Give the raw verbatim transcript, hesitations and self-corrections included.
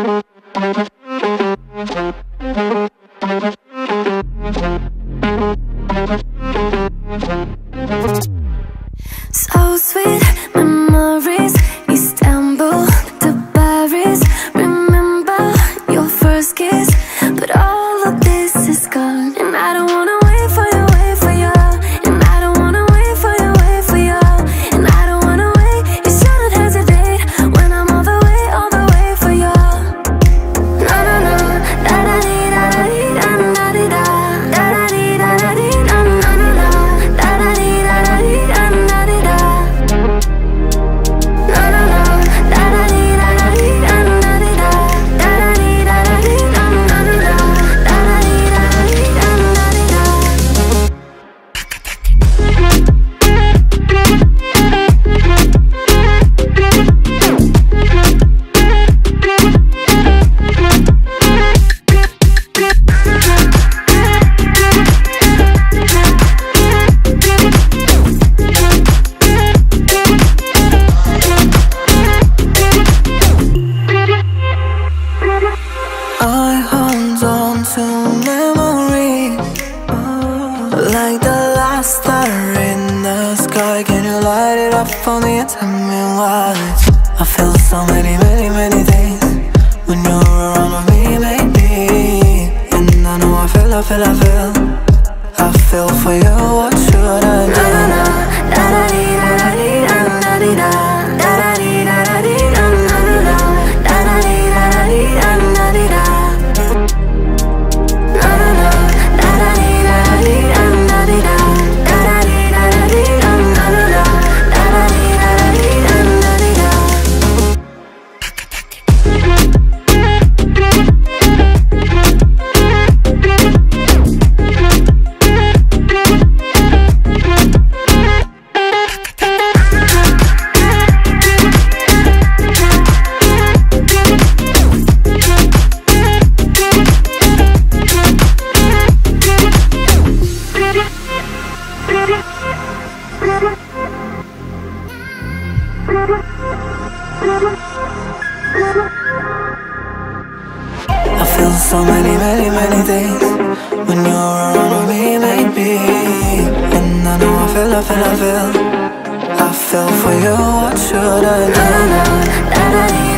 So sweet memories, Istanbul to Paris. Remember your first kiss, but all of this is gone. And I don't wanna wait for you, wait for you. And I don't wanna wait for you, wait for you. And I don't wanna wait, you shouldn't hesitate when I'm all the way, all the way for you. No, no, no, da da dee da da dee da da dee da da dee da da dee da da dee da da dee da da dee da da dee. Like the last star in the sky, can you light it up for me and tell me why? I feel so many, many, many things when you're around with me, maybe. And I know I feel, I feel, I feel, I feel for you. What should I do? Na na na na na na na na na. I feel so many, many, many things when you're around with me, maybe. And I know I feel, I feel, I feel, I feel for you. What should I do?